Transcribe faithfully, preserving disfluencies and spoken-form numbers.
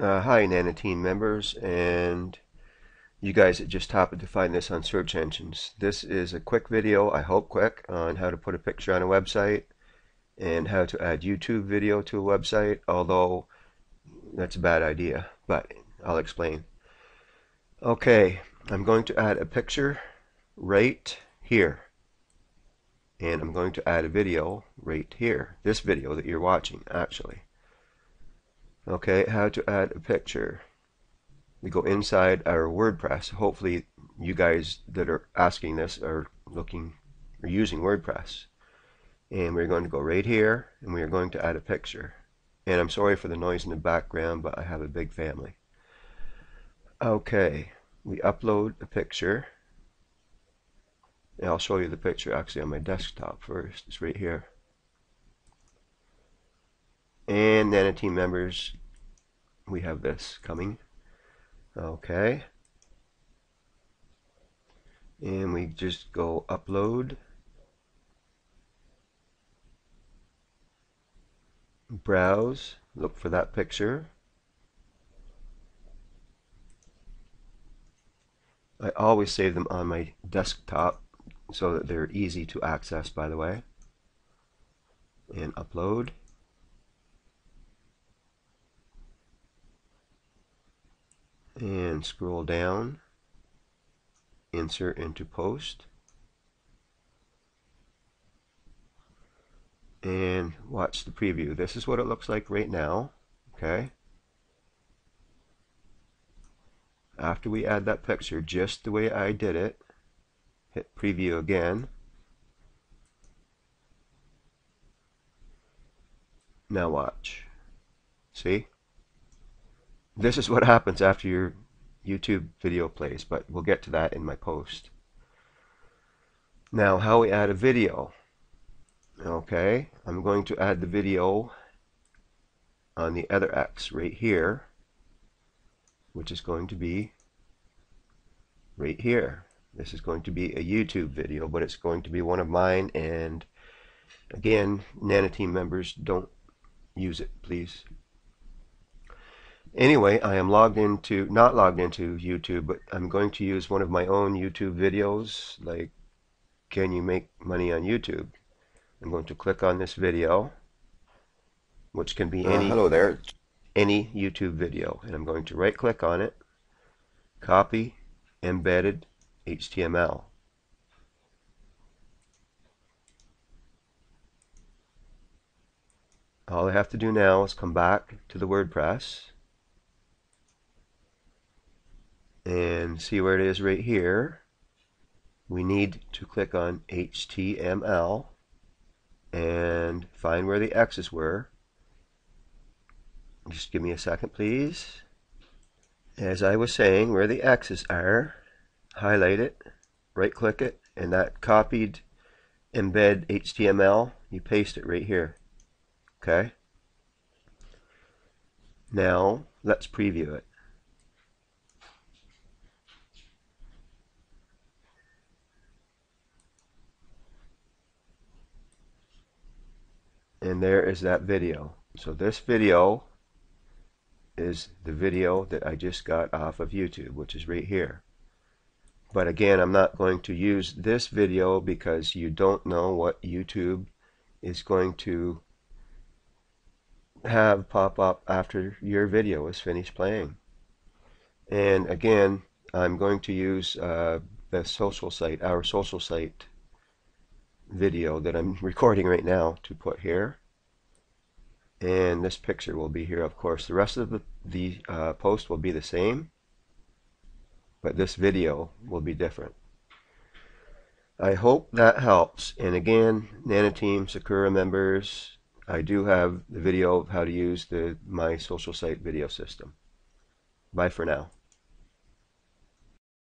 Uh, hi Nana team members and you guys that just happened to find this on search engines. This is a quick video, I hope quick, on how to put a picture on a website and how to add YouTube video to a website, although that's a bad idea, but I'll explain. Okay, I'm going to add a picture right here and I'm going to add a video right here, this video that you're watching actually. Okay, how to add a picture. We go inside our WordPress. Hopefully you guys that are asking this are looking or using WordPress. And we're going to go right here and we are going to add a picture. And I'm sorry for the noise in the background, but I have a big family. Okay, we upload a picture. And I'll show you the picture actually on my desktop first. It's right here. And Nana team members, we have this coming. Okay, and we just go upload, browse, look for that picture. I always save them on my desktop so that they're easy to access, by the way, and upload. And scroll down, insert into post, and watch the preview. This is what it looks like right now. Okay, after we add that picture just the way I did it, hit preview again. Now watch, see? This is what happens after your YouTube video plays, but we'll get to that in my post. Now, how we add a video. Okay, I'm going to add the video on the other X right here, which is going to be right here. This is going to be a YouTube video, but it's going to be one of mine. And again, Nana team members, don't use it, please. Anyway, I am logged into, not logged into YouTube, but I'm going to use one of my own YouTube videos, like, can you make money on YouTube? I'm going to click on this video, which can be any, uh, hello there, any YouTube video, and I'm going to right click on it, copy embedded H T M L. All I have to do now is come back to the WordPress and see where it is right here. We need to click on H T M L and find where the X's were. Just give me a second, please. As I was saying, where the X's are, highlight it, right click it, and that copied embed H T M L, you paste it right here. Okay, now let's preview it. And there is that video. So this video is the video that I just got off of YouTube, which is right here. But again, I'm not going to use this video because you don't know what YouTube is going to have pop up after your video is finished playing. And again, I'm going to use uh, the social site, our social site video that I'm recording right now to put here, and this picture will be here. Of course, the rest of the, the uh, post will be the same, but this video will be different. I hope that helps. And again, Nana team, Sakura members, I do have the video of how to use the My Social Site video system. Bye for now.